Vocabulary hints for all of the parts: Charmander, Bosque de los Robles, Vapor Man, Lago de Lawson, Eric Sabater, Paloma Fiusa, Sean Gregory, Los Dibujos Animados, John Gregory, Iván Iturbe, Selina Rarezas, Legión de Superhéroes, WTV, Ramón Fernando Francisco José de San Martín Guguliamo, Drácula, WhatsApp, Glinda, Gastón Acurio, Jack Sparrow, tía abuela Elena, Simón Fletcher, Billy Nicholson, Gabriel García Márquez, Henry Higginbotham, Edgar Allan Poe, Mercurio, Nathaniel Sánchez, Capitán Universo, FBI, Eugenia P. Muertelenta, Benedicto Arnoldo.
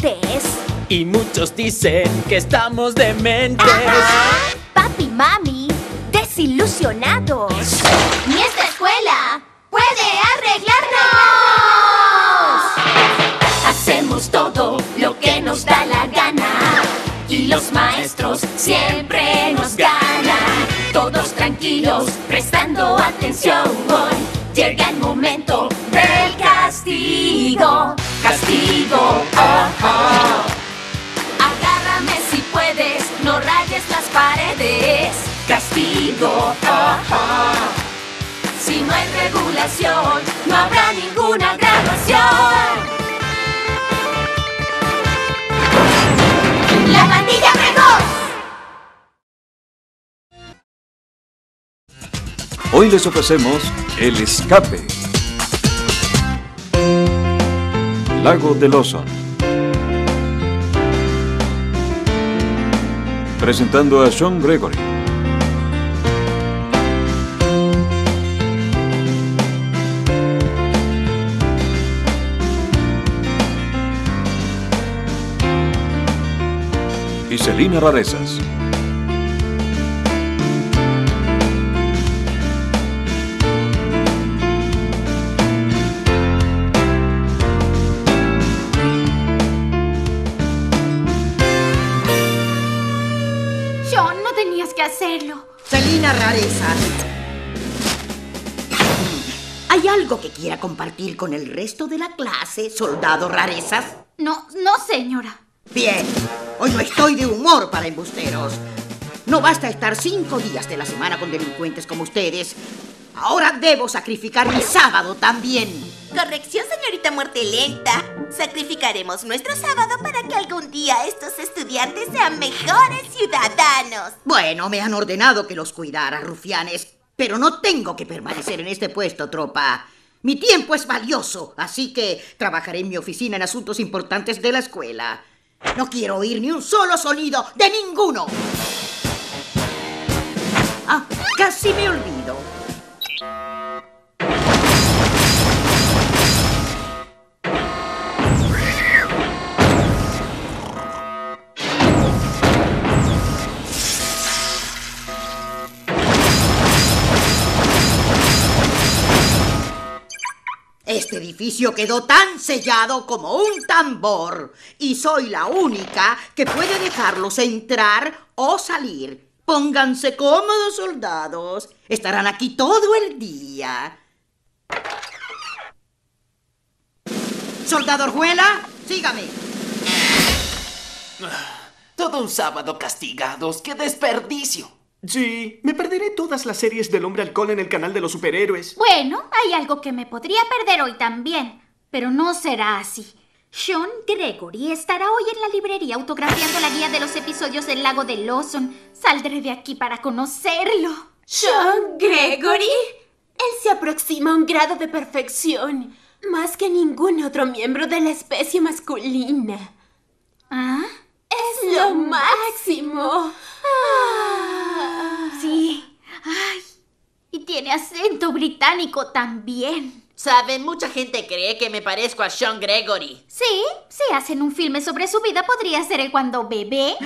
dementes. Y muchos dicen que estamos dementes. Ajá. Papi, mami, desilusionados. Ni esta escuela puede arreglarnos. Hacemos todo lo que nos da la gana. Y los maestros siempre nos ganan. Todos tranquilos, prestando atención. Llega el momento del castigo. Castigo, oh, oh. Agárrame si puedes, no rayes las paredes. Castigo, oh, oh. Si no hay regulación, no habrá ninguna graduación. ¡La Pandilla Precoz! Hoy les ofrecemos El Escape. Lago de Lawson. Presentando a John Gregory. Y Selina Rarezas. John, no tenías que hacerlo. Selina Rarezas. ¿Hay algo que quiera compartir con el resto de la clase, Soldado Rarezas? No, no, señora. Bien, hoy no estoy de humor para embusteros. No basta estar 5 días de la semana con delincuentes como ustedes. Ahora debo sacrificar mi sábado también. Corrección, señorita Muertelenta. Sacrificaremos nuestro sábado para que algún día estos estudiantes sean mejores ciudadanos. Bueno, me han ordenado que los cuidara, rufianes. Pero no tengo que permanecer en este puesto, tropa. Mi tiempo es valioso, así que trabajaré en mi oficina en asuntos importantes de la escuela. No quiero oír ni un solo sonido de ninguno. Ah, casi me olvido. Este edificio quedó tan sellado como un tambor y soy la única que puede dejarlos entrar o salir. Pónganse cómodos, soldados. Estarán aquí todo el día. Soldado Orjuela, sígame. Todo un sábado castigados. ¡Qué desperdicio! Sí, me perderé todas las series del Hombre Alcohol en el canal de los superhéroes. Bueno, hay algo que me podría perder hoy también, pero no será así. Sean Gregory estará hoy en la librería autografiando la guía de los episodios del Lago de Lawson. Saldré de aquí para conocerlo. ¿Sean Gregory? Él se aproxima a un grado de perfección, más que ningún otro miembro de la especie masculina. ¿Ah? ¡Es lo máximo! Ah, sí. Ay, y tiene acento británico también. ¿Saben? Mucha gente cree que me parezco a Sean Gregory. Sí, si hacen un filme sobre su vida, podría ser el cuando bebé.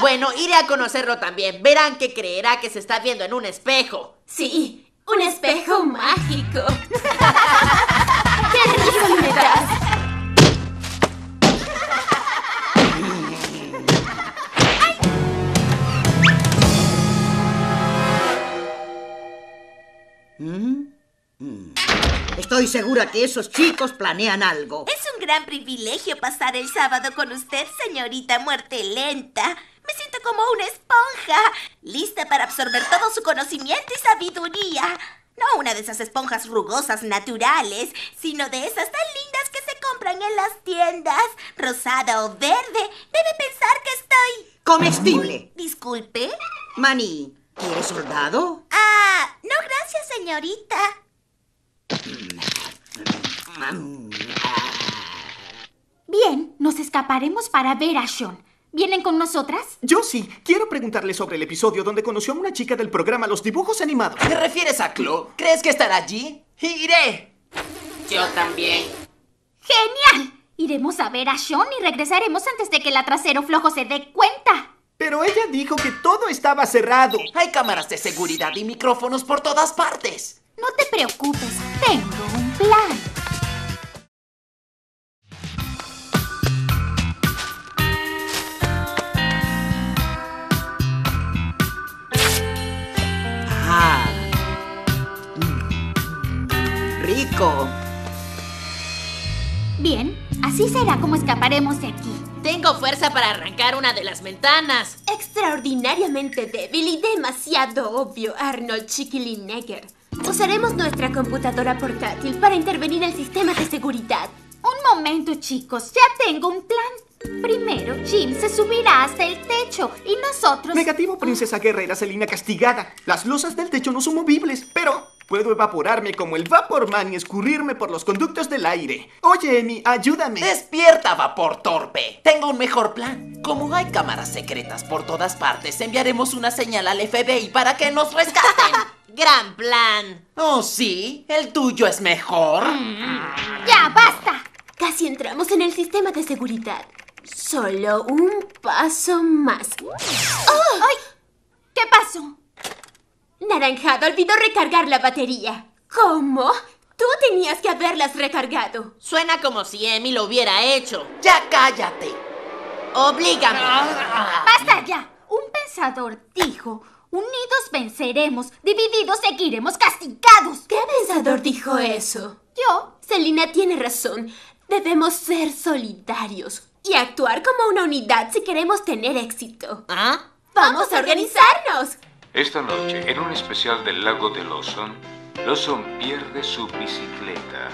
Bueno, iré a conocerlo también. Verán que creerá que se está viendo en un espejo. Sí, un espejo mágico. ¡Qué rico! Estoy segura que esos chicos planean algo. Es un gran privilegio pasar el sábado con usted, señorita Muertelenta. Me siento como una esponja, lista para absorber todo su conocimiento y sabiduría. No una de esas esponjas rugosas naturales, sino de esas tan lindas que se compran en las tiendas. Rosada o verde, debe pensar que estoy... comestible. Disculpe. Maní, ¿quieres soldado? Ah, no gracias, señorita. Bien, nos escaparemos para ver a Sean. ¿Vienen con nosotras? Yo sí, quiero preguntarle sobre el episodio donde conoció a una chica del programa Los Dibujos Animados. ¿Te refieres a Chloe? ¿Crees que estará allí? ¡Iré! Yo también. ¡Genial! Iremos a ver a Sean y regresaremos antes de que la trasero flojo se dé cuenta. Pero ella dijo que todo estaba cerrado. Hay cámaras de seguridad y micrófonos por todas partes. No te preocupes, tengo un plan. Rico. Bien, así será como escaparemos de aquí. Tengo fuerza para arrancar una de las ventanas. Extraordinariamente débil y demasiado obvio, Arnold Chicklinegger. Usaremos nuestra computadora portátil para intervenir el sistema de seguridad. Un momento, chicos, ya tengo un plan. Primero, Jim se subirá hasta el techo y nosotros... Negativo, princesa guerrera Selina castigada. Las losas del techo no son movibles, pero... puedo evaporarme como el Vapor Man y escurrirme por los conductos del aire. Oye, Emi, ayúdame. ¡Despierta, Vapor Torpe! Tengo un mejor plan. Como hay cámaras secretas por todas partes, enviaremos una señal al FBI para que nos rescaten. ¡Gran plan! ¿Oh, sí? ¿El tuyo es mejor? ¡Ya, basta! Casi entramos en el sistema de seguridad. Solo un paso más. ¡Oh! ¡Ay! ¿Qué pasó? Naranjado olvidó recargar la batería. ¿Cómo? Tú tenías que haberlas recargado. Suena como si Emi lo hubiera hecho. ¡Ya cállate! ¡Oblígame! ¡Basta ya! Un pensador dijo: unidos venceremos, divididos seguiremos castigados. ¿Qué pensador dijo eso? Yo. Selina tiene razón. Debemos ser solidarios y actuar como una unidad si queremos tener éxito. ¿Ah? ¡Vamos a organizarnos! Esta noche, en un especial del Lago de Lawson, Lawson pierde su bicicleta.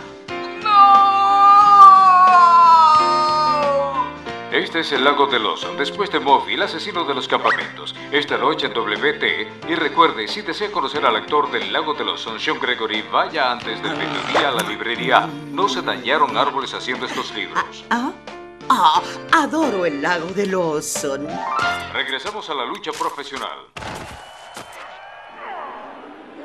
¡No! Este es el Lago de Lawson, después de Moffy, el asesino de los campamentos. Esta noche en WT. Y recuerde, si desea conocer al actor del Lago de Lawson, John Gregory, vaya antes del mediodía a la librería. No se dañaron árboles haciendo estos libros. Ah, adoro el Lago de Lawson. Regresamos a la lucha profesional.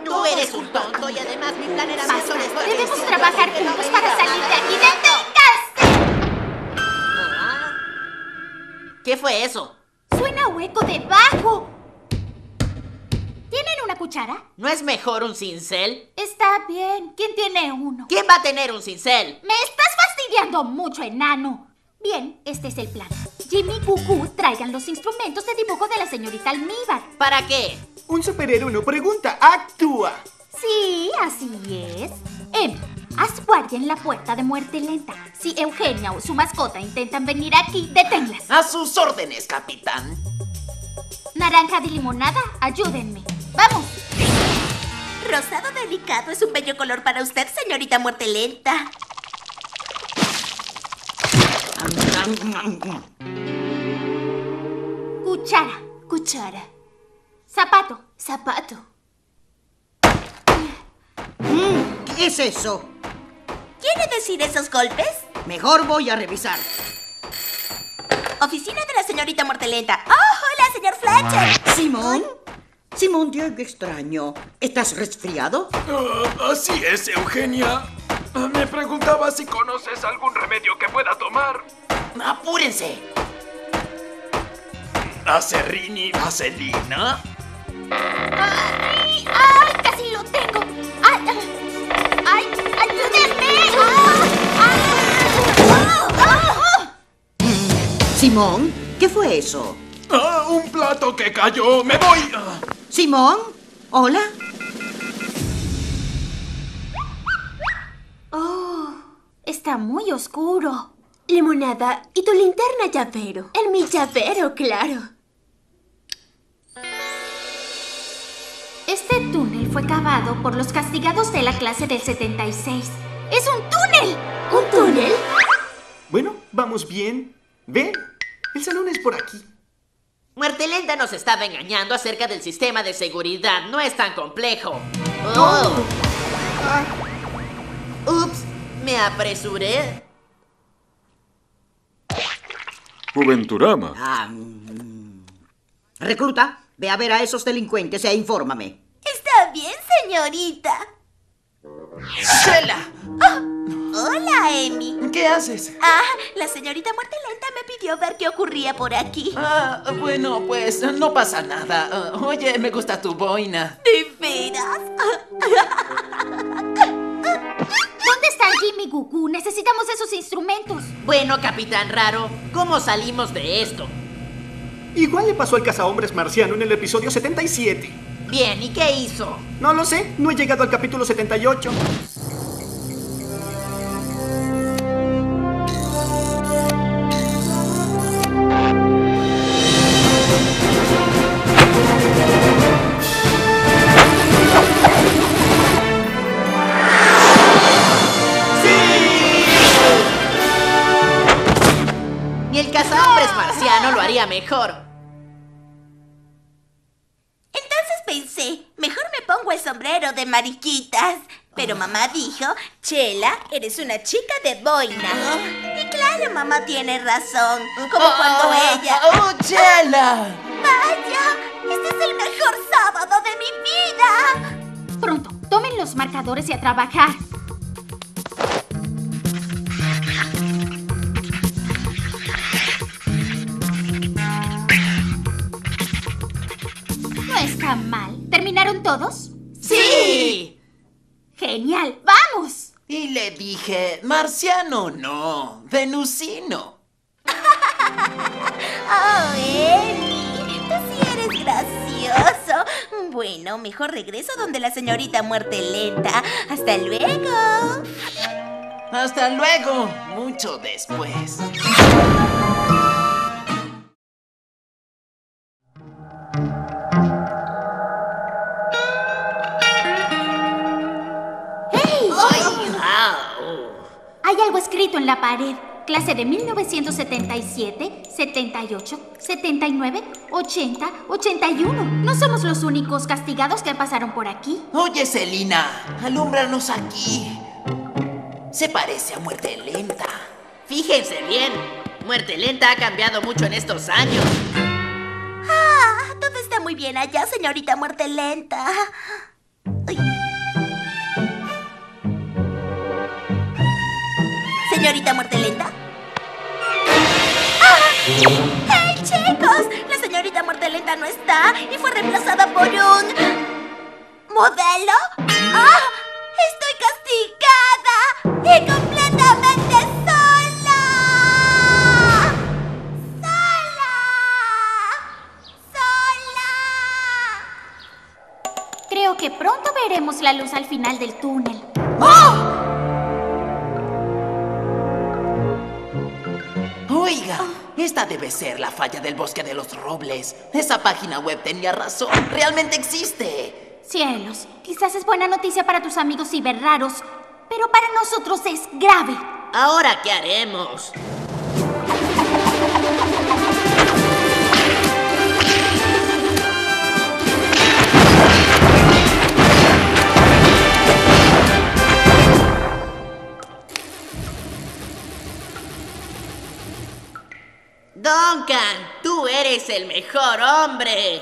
Tú eres un tonto y además mi plan era más honesto. Debemos trabajar juntos para salir de aquí. ¡Deténganse! ¿Qué fue eso? Suena hueco debajo. ¿Tienen una cuchara? ¿No es mejor un cincel? Está bien. ¿Quién tiene uno? ¿Quién va a tener un cincel? Me estás fastidiando mucho, enano. Bien, este es el plan. Jimmy y Cucú traigan los instrumentos de dibujo de la señorita Almíbar. ¿Para qué? Un superhéroe no pregunta, actúa. Sí, así es. Em, haz guardia en la puerta de Muertelenta. Si Eugenia o su mascota intentan venir aquí, deténlas. A sus órdenes, capitán. Naranja de limonada, ayúdenme. ¡Vamos! Rosado delicado es un bello color para usted, señorita Muertelenta. Cuchara, cuchara. Zapato, zapato. ¿Qué es eso? ¿Quiere decir esos golpes? Mejor voy a revisar. Oficina de la señorita Muertelenta. ¡Oh, hola, señor Fletcher! ¿Simón? Simón, Diego extraño. ¿Estás resfriado? Así es, Eugenia. Me preguntaba si conoces algún remedio que pueda tomar. ¡Apúrense! ¿Acerrín y vaselina? ¡Ay! ¡Ay! ¡Casi lo tengo! ¡Ay! ¡Ay! ¡Ayúdenme! ¡Oh! ¡Oh! ¡Oh! Simón, ¿qué fue eso? ¡Ah! ¡Un plato que cayó! ¡Me voy! Simón, ¿hola? Oh, está muy oscuro. Limonada, y tu linterna llavero. En mi llavero, claro. Este túnel fue cavado por los castigados de la clase del 76. ¡Es un túnel! ¿Un túnel? Bueno, vamos bien. Ven, el salón es por aquí. Muertelenta nos estaba engañando acerca del sistema de seguridad. No es tan complejo. ¡Oh! Ups, me apresuré. Juventurama. Recluta, ve a ver a esos delincuentes e infórmame. Está bien, señorita. ¡Chela! ¡Ah! Hola, Emi. ¿Qué haces? La señorita Muertelenta me pidió ver qué ocurría por aquí. Bueno, pues no pasa nada. Oye, me gusta tu boina. ¿De veras? ¿Dónde están Jimmy y Gugu? Necesitamos esos instrumentos. Bueno, Capitán Raro, ¿cómo salimos de esto? Igual le pasó al cazahombres marciano en el episodio 77. Bien, ¿y qué hizo? No lo sé, no he llegado al capítulo 78. Mejor. Entonces pensé, mejor me pongo el sombrero de mariquitas. Pero mamá dijo, Chela, eres una chica de boina. Y claro, mamá tiene razón. Como cuando ella... ¡Oh, Chela! ¡Vaya! ¡Este es el mejor sábado de mi vida! Pronto, tomen los marcadores y a trabajar. Mal. ¿Terminaron todos? ¡Sí! ¡Genial! ¡Vamos! Y le dije, marciano no, venusino. ¡Oh, Eli! ¡Tú sí eres gracioso! Bueno, mejor regreso donde la señorita Muertelenta. ¡Hasta luego! ¡Hasta luego! Mucho después. Hay algo escrito en la pared. Clase de 1977, 78, 79, 80, 81. No somos los únicos castigados que pasaron por aquí. Oye, Selina, alúmbranos aquí. Se parece a Muertelenta. Fíjense bien, Muertelenta ha cambiado mucho en estos años. Todo está muy bien allá, señorita Muertelenta. Ay. ¿Señorita Muertelenta? ¡Hey, chicos! La señorita Muertelenta no está y fue reemplazada por un... ¿modelo? ¡Estoy castigada! ¡Y completamente sola! ¡Sola! ¡Sola! Creo que pronto veremos la luz al final del túnel. ¡Oh! Oiga, esta debe ser la falla del Bosque de los Robles. Esa página web tenía razón. Realmente existe. Cielos, quizás es buena noticia para tus amigos ciberraros, pero para nosotros es grave. ¿Ahora qué haremos? Duncan, tú eres el mejor hombre.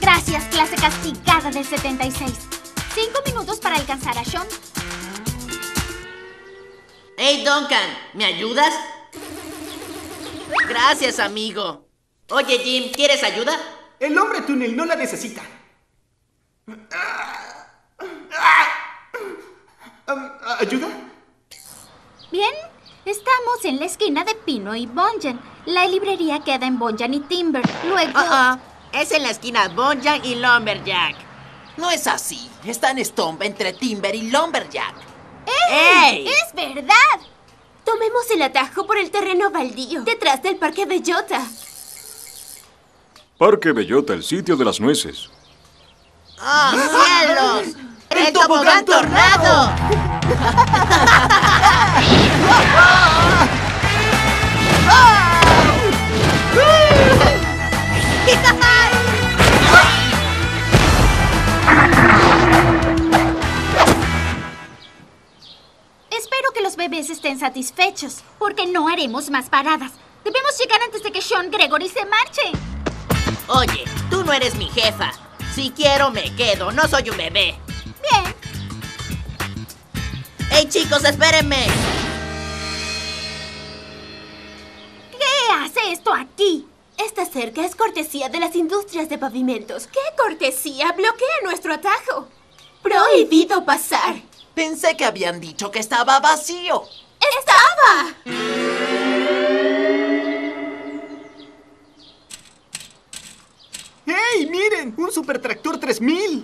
Gracias, clase castigada del 76. 5 minutos para alcanzar a Sean. Hey, Duncan, ¿me ayudas? Gracias, amigo. Oye, Jim, ¿quieres ayuda? El hombre túnel no la necesita. ¿Ayuda? Bien, estamos en la esquina de Pino y Bonjan. La librería queda en Bonjan y Timber. Luego... Es en la esquina Bonjan y Lumberjack. No es así. Está en Stomp entre Timber y Lumberjack. ¡Ey! ¡Es verdad! Tomemos el atajo por el terreno baldío, detrás del Parque Bellota. Parque Bellota, el sitio de las nueces. ¡Oh, cielos! ¡El tobogán tornado! Espero que los bebés estén satisfechos, porque no haremos más paradas. Debemos llegar antes de que Sean Gregory se marche. Oye, tú no eres mi jefa. Si quiero me quedo, no soy un bebé. Bien. ¡Hey, chicos, espérenme! ¿Qué hace esto aquí? Esta cerca es cortesía de las industrias de pavimentos. ¿Qué cortesía? Bloquea nuestro atajo. Prohibido pasar. Pensé que habían dicho que estaba vacío. ¡Estaba! ¡Hey, miren! ¡Un Supertractor 3000!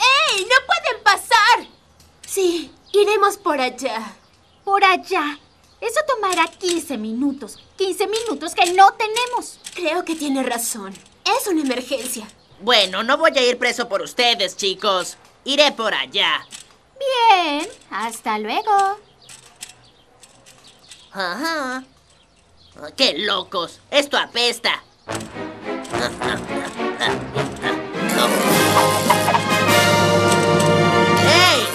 ¡Ey! ¡No pueden pasar! Sí, iremos por allá. Por allá. Eso tomará 15 minutos. 15 minutos que no tenemos. Creo que tiene razón. Es una emergencia. Bueno, no voy a ir preso por ustedes, chicos. Iré por allá. Bien. Hasta luego. Ajá. ¡Qué locos! ¡Esto apesta! ¡Hey!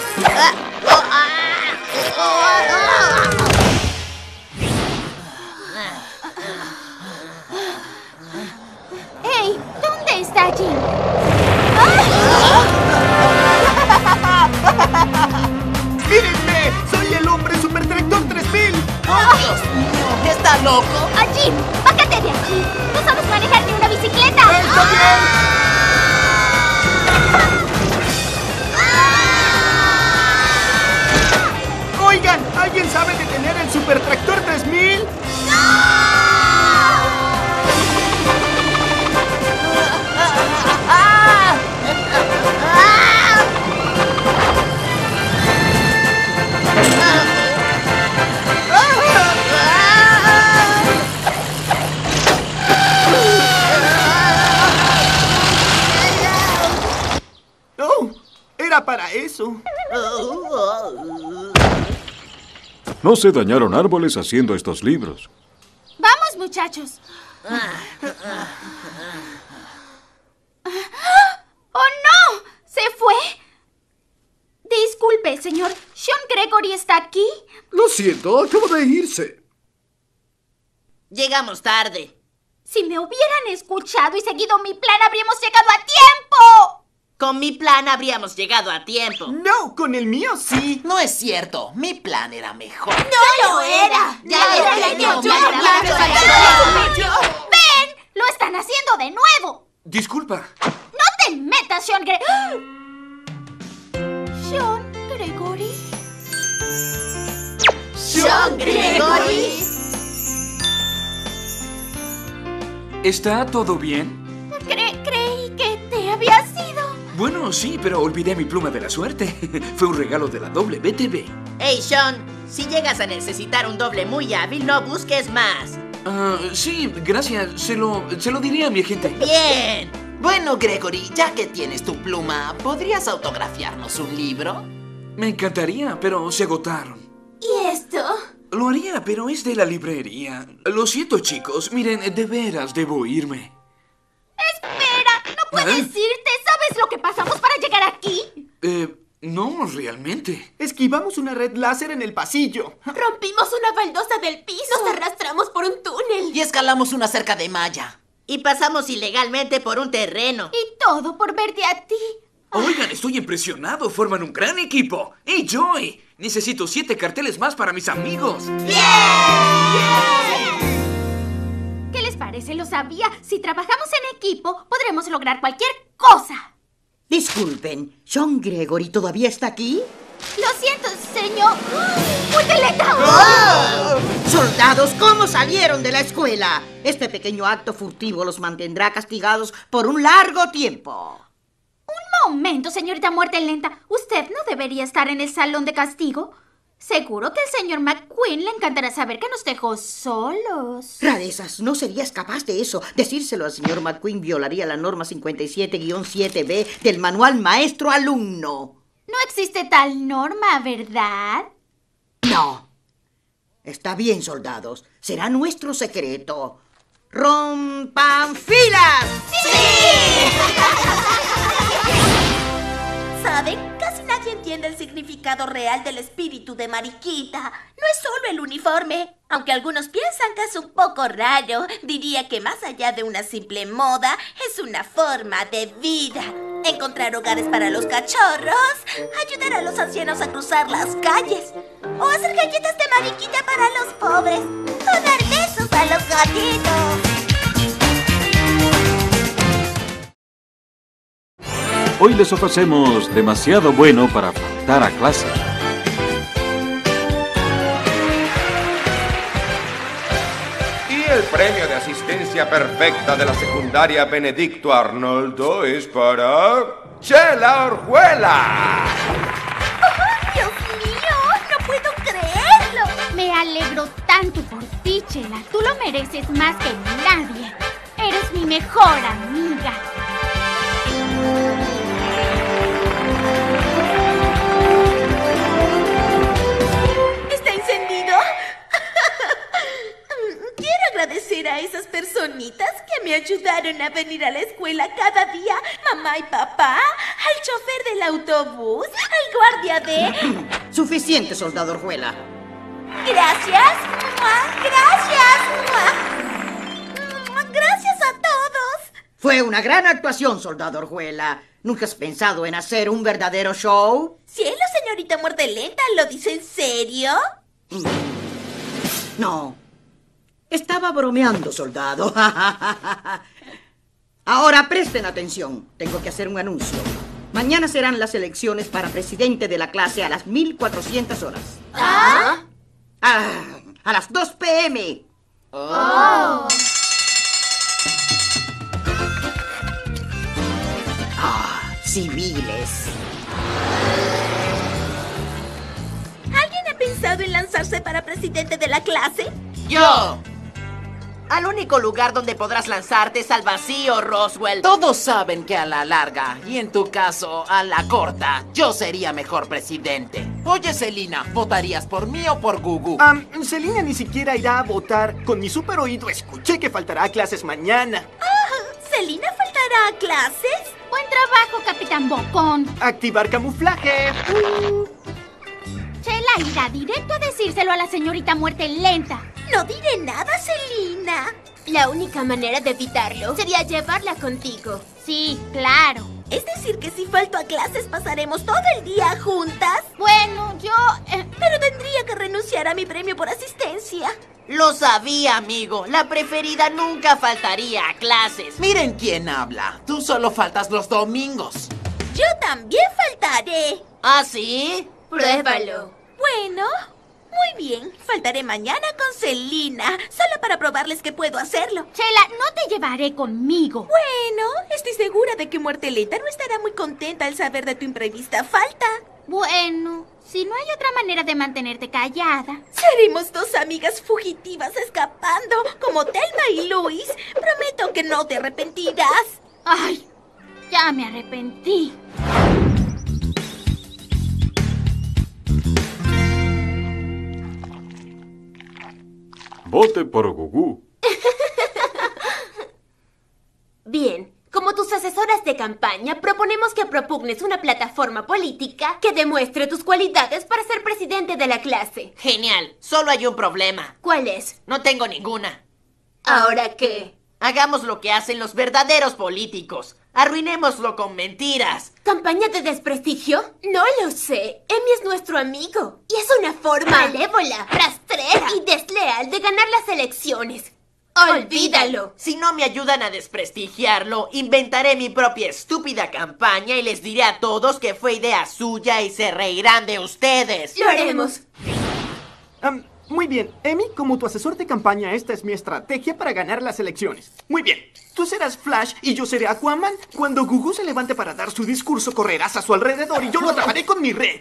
¡Hey! ¿Dónde está Jim? ¡Mírenme! ¡Soy el hombre Supertractor 3000! ¡Oh, Dios mío! ¿Está loco? ¡Jim! ¡Bájate de aquí! ¡No sabes manejar ni una bicicleta! ¡Está bien! ¡Oigan! ¿Alguien sabe detener el Supertractor 3000? ¡No! Para eso. No se dañaron árboles haciendo estos libros. ¡Vamos, muchachos! ¡Oh, no! ¿Se fue? Disculpe, señor. ¿Sean Gregory está aquí? Lo siento, acabo de irse. Llegamos tarde. Si me hubieran escuchado y seguido mi plan, habríamos llegado a tiempo. Con mi plan habríamos llegado a tiempo. No, con el mío sí. No es cierto, mi plan era mejor. ¡No lo era! ¡Ya lo era! ¡Ven! ¡Lo están haciendo de nuevo! Disculpa. ¡No te metas, Sean Gregory! ¿Sean Gregory? ¡Sean Gregory! ¿Está todo bien? Creí que te habías ido. Bueno, sí, pero olvidé mi pluma de la suerte. Fue un regalo de la WTV. Hey, Sean, si llegas a necesitar un doble muy hábil, no busques más. Sí, gracias. Se lo diré a mi agente. Bien. Bueno, Gregory, ya que tienes tu pluma, ¿podrías autografiarnos un libro? Me encantaría, pero se agotaron. ¿Y esto? Lo haría, pero es de la librería. Lo siento, chicos. Miren, de veras debo irme. ¡Espera! ¡No puedes irte! ¿Sabes lo que pasamos para llegar aquí? No, realmente. Esquivamos una red láser en el pasillo. Rompimos una baldosa del piso. Nos arrastramos por un túnel. Y escalamos una cerca de malla. Y pasamos ilegalmente por un terreno. Y todo por verte a ti. Oigan, estoy impresionado. Forman un gran equipo. ¡Hey, Joy! Necesito 7 carteles más para mis amigos. ¡Bien! ¡Bien! ¿Qué les parece? Lo sabía. Si trabajamos en equipo, podremos lograr cualquier cosa. Disculpen, ¿Sean Gregory todavía está aquí? Lo siento, señor. ¡Muertelenta! ¡Oh! ¡Soldados, cómo salieron de la escuela! Este pequeño acto furtivo los mantendrá castigados por un largo tiempo. Un momento, señorita Muertelenta. ¿Usted no debería estar en el salón de castigo? Seguro que al señor McQueen le encantará saber que nos dejó solos. Rarezas, no serías capaz de eso. Decírselo al señor McQueen violaría la norma 57-7B del manual maestro-alumno. No existe tal norma, ¿verdad? No. Está bien, soldados. Será nuestro secreto. ¡Rompan filas! ¡Sí! ¿Saben? Casi nadie entiende entiende el significado real del espíritu de Mariquita. No es solo el uniforme. Aunque algunos piensan que es un poco raro, diría que más allá de una simple moda, es una forma de vida. Encontrar hogares para los cachorros, ayudar a los ancianos a cruzar las calles, o hacer galletas de Mariquita para los pobres, o dar besos a los gatitos. Hoy les ofrecemos Demasiado Bueno para Faltar a Clase. Y el premio de asistencia perfecta de la secundaria Benedicto Arnoldo es para... ¡Chela Orjuela! ¡Oh, Dios mío! ¡No puedo creerlo! Me alegro tanto por ti, Chela. Tú lo mereces más que nadie. Eres mi mejor amiga. Agradecer a esas personitas que me ayudaron a venir a la escuela cada día, mamá y papá, al chofer del autobús, al guardia de... Suficiente, Soldado Orjuela. Gracias, gracias, gracias a todos. Fue una gran actuación, Soldado Orjuela. ¿Nunca has pensado en hacer un verdadero show? Cielo, señorita Muertelenta, ¿lo dice en serio? No. Estaba bromeando, soldado. Ahora presten atención. Tengo que hacer un anuncio. Mañana serán las elecciones para presidente de la clase a las 1400 horas. ¿Ah? A las 2 p.m. Oh. Ah, civiles. ¿Alguien ha pensado en lanzarse para presidente de la clase? Yo. Al único lugar donde podrás lanzarte es al vacío, Roswell. Todos saben que a la larga, y en tu caso, a la corta, yo sería mejor presidente. Oye, Selina, ¿votarías por mí o por Gugu? Selina ni siquiera irá a votar. Con mi super oído escuché que faltará a clases mañana. Oh, ¿Selina faltará a clases? Buen trabajo, Capitán Bocón. Activar camuflaje. Chela irá directo a decírselo a la señorita Muertelenta. No diré nada, Selina. La única manera de evitarlo sería llevarla contigo. Sí, claro. ¿Es decir que si falto a clases pasaremos todo el día juntas? Bueno, yo... Pero tendría que renunciar a mi premio por asistencia. Lo sabía, amigo. La preferida nunca faltaría a clases. Miren quién habla. Tú solo faltas los domingos. Yo también faltaré. ¿Ah, sí? Pruébalo. Bueno... Muy bien, faltaré mañana con Selina, solo para probarles que puedo hacerlo. Chela, no te llevaré conmigo. Bueno, estoy segura de que Muerteleta no estará muy contenta al saber de tu imprevista falta. Bueno, si no hay otra manera de mantenerte callada. Seremos dos amigas fugitivas escapando, como Thelma y Luis. Prometo que no te arrepentirás. Ay, ya me arrepentí. Vote por Gugu. Bien, como tus asesoras de campaña, proponemos que propugnes una plataforma política que demuestre tus cualidades para ser presidente de la clase. Genial, solo hay un problema. ¿Cuál es? No tengo ninguna. ¿Ahora qué? Hagamos lo que hacen los verdaderos políticos. Arruinémoslo con mentiras. ¿Campaña de desprestigio? No lo sé. Emi es nuestro amigo. Y es una forma malévola, rastrera y desleal de ganar las elecciones. ¡Olvídalo! Si no me ayudan a desprestigiarlo, inventaré mi propia estúpida campaña y les diré a todos que fue idea suya y se reirán de ustedes. ¡Lo haremos! Muy bien, Emi, como tu asesor de campaña, esta es mi estrategia para ganar las elecciones. Muy bien, tú serás Flash y yo seré Aquaman. Cuando Gugu se levante para dar su discurso, correrás a su alrededor y yo lo atraparé con mi red.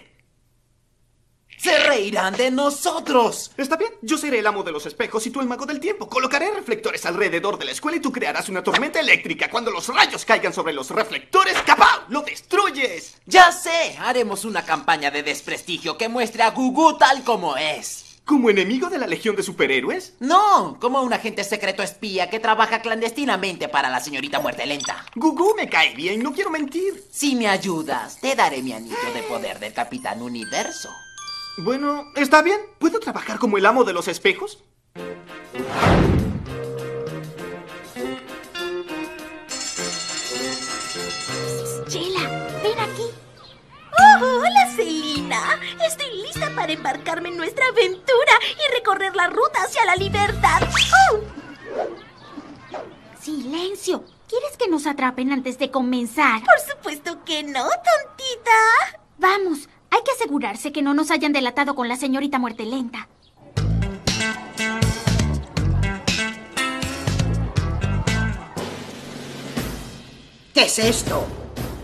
¡Se reirán de nosotros! Está bien, yo seré el amo de los espejos y tú el mago del tiempo. Colocaré reflectores alrededor de la escuela y tú crearás una tormenta eléctrica. Cuando los rayos caigan sobre los reflectores, ¡capau! ¡Lo destruyes! ¡Ya sé! Haremos una campaña de desprestigio que muestre a Gugu tal como es. ¿Como enemigo de la Legión de Superhéroes? No, como un agente secreto espía que trabaja clandestinamente para la señorita Muertelenta. Gugu me cae bien, no quiero mentir. Si me ayudas, te daré mi anillo de poder del Capitán Universo. Bueno, está bien. ¿Puedo trabajar como el amo de los espejos? Chela, ven aquí. Oh, hola, Selina. Estoy lista para embarcarme en nuestra aventura y recorrer la ruta hacia la libertad. ¡Oh! ¡Silencio! ¿Quieres que nos atrapen antes de comenzar? Por supuesto que no, tontita. Vamos, hay que asegurarse que no nos hayan delatado con la señorita Muertelenta. ¿Qué es esto?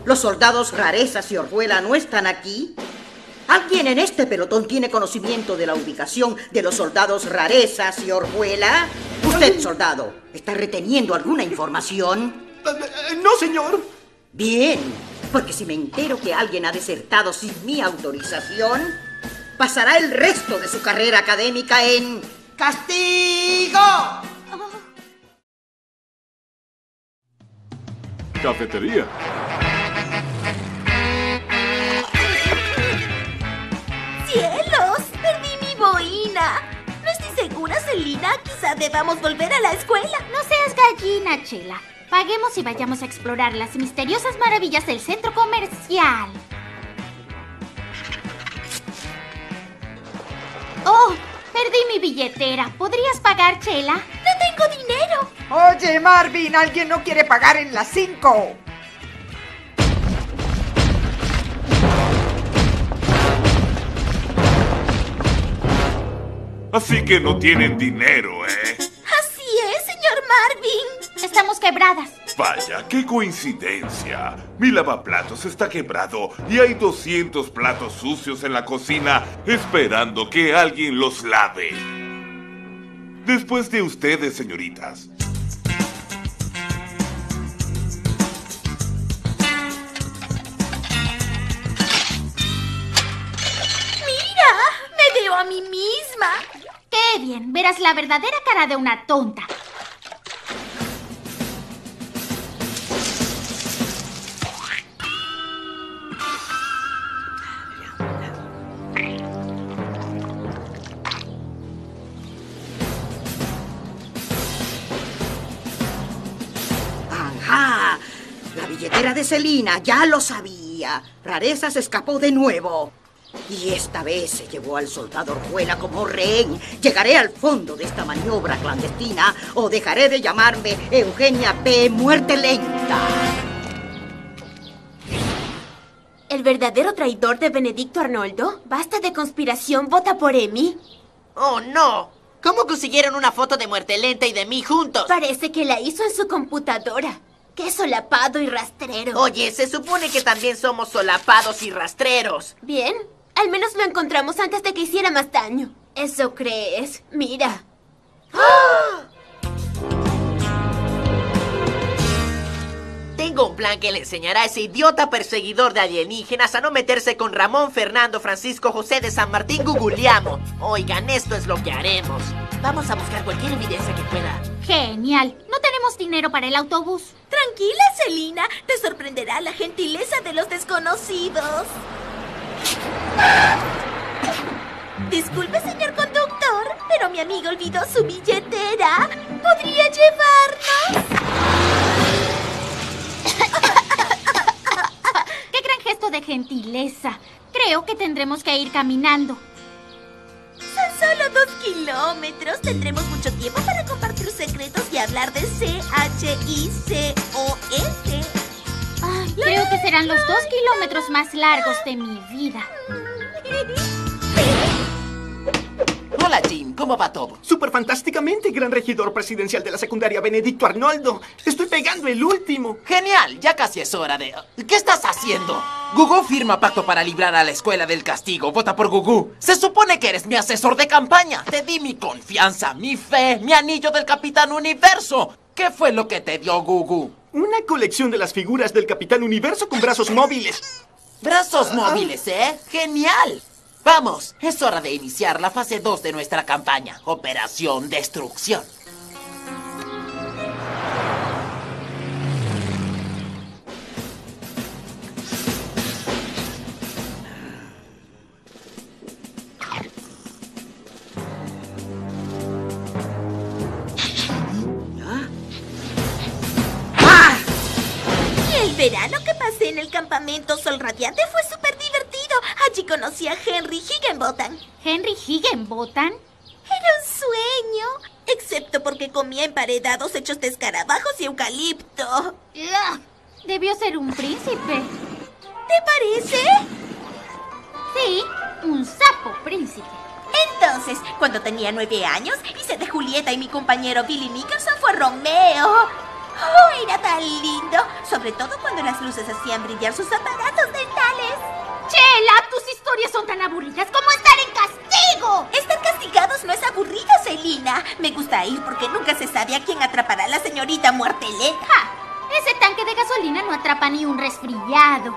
¿Los soldados Rarezas y Orjuela no están aquí? ¿Alguien en este pelotón tiene conocimiento de la ubicación de los soldados Rarezas y Orjuela? Usted, soldado, ¿está reteniendo alguna información? No, señor. Bien, porque si me entero que alguien ha desertado sin mi autorización, pasará el resto de su carrera académica en castigo. Cafetería. ¡Cielos! ¡Perdí mi boina! No estoy segura, Selina. Quizá debamos volver a la escuela. No seas gallina, Chela. Paguemos y vayamos a explorar las misteriosas maravillas del centro comercial. ¡Oh! Perdí mi billetera. ¿Podrías pagar, Chela? ¡No tengo dinero! Oye, Marvin, alguien no quiere pagar en las 5. Así que no tienen dinero, ¿eh? Así es, señor Marvin. Estamos quebradas. Vaya, qué coincidencia. Mi lavaplatos está quebrado y hay 200 platos sucios en la cocina esperando que alguien los lave. Después de ustedes, señoritas. ¡Mira! ¡Me veo a mí misma! ¡Qué bien! Verás la verdadera cara de una tonta. De Selina, ya lo sabía. Rarezas se escapó de nuevo. Y esta vez se llevó al soldado Orjuela como rehén. Llegaré al fondo de esta maniobra clandestina o dejaré de llamarme Eugenia P. Muertelenta. ¿El verdadero traidor de Benedicto Arnoldo? Basta de conspiración, vota por Emi. ¡Oh, no! ¿Cómo consiguieron una foto de Muertelenta y de mí juntos? Parece que la hizo en su computadora. ¡Qué solapado y rastrero! Oye, se supone que también somos solapados y rastreros. Bien, al menos lo encontramos antes de que hiciera más daño. ¿Eso crees? Mira. ¡Ah! Tengo un plan que le enseñará a ese idiota perseguidor de alienígenas a no meterse con Ramón Fernando Francisco José de San Martín Guguliamo. Oigan, esto es lo que haremos. Vamos a buscar cualquier evidencia que pueda. Genial. No tenemos dinero para el autobús. Tranquila, Selina. Te sorprenderá la gentileza de los desconocidos. Disculpe, señor conductor, pero mi amigo olvidó su billetera. ¿Podría llevarnos? ¡Qué gran gesto de gentileza! Creo que tendremos que ir caminando. Son solo 2 kilómetros. Tendremos mucho tiempo para compartir secretos y hablar de C-H-I-C-O-S. Creo que serán los 2 kilómetros más largos de mi vida. Hola, Jim. ¿Cómo va todo? Súper fantásticamente, gran regidor presidencial de la secundaria Benedicto Arnoldo. Estoy pegando el último. Genial. Ya casi es hora de... ¿Qué estás haciendo? Gugu firma pacto para librar a la escuela del castigo. Vota por Gugu. Se supone que eres mi asesor de campaña. Te di mi confianza, mi fe, mi anillo del Capitán Universo. ¿Qué fue lo que te dio Gugu? Una colección de las figuras del Capitán Universo con brazos móviles. ¿Brazos móviles, eh? Genial. ¡Vamos! Es hora de iniciar la fase 2 de nuestra campaña, Operación Destrucción. El verano que pasé en el campamento Sol Radiante fue súper divertido. Allí conocí a Henry Higginbotham. ¿Henry Higginbotham? Era un sueño, excepto porque comía emparedados hechos de escarabajos y eucalipto. ¡Ugh! Debió ser un príncipe. ¿Te parece? Sí, un sapo príncipe. Entonces, cuando tenía 9 años, hice de Julieta y mi compañero Billy Nicholson fue Romeo. ¡Oh, era tan lindo! Sobre todo cuando las luces hacían brillar sus aparatos dentales. ¡Chela! Tus historias son tan aburridas como estar en castigo. Estar castigados no es aburrido, Selina. Me gusta ir porque nunca se sabe a quién atrapará a la señorita Muertelenta. ¡Ja! Ese tanque de gasolina no atrapa ni un resfriado.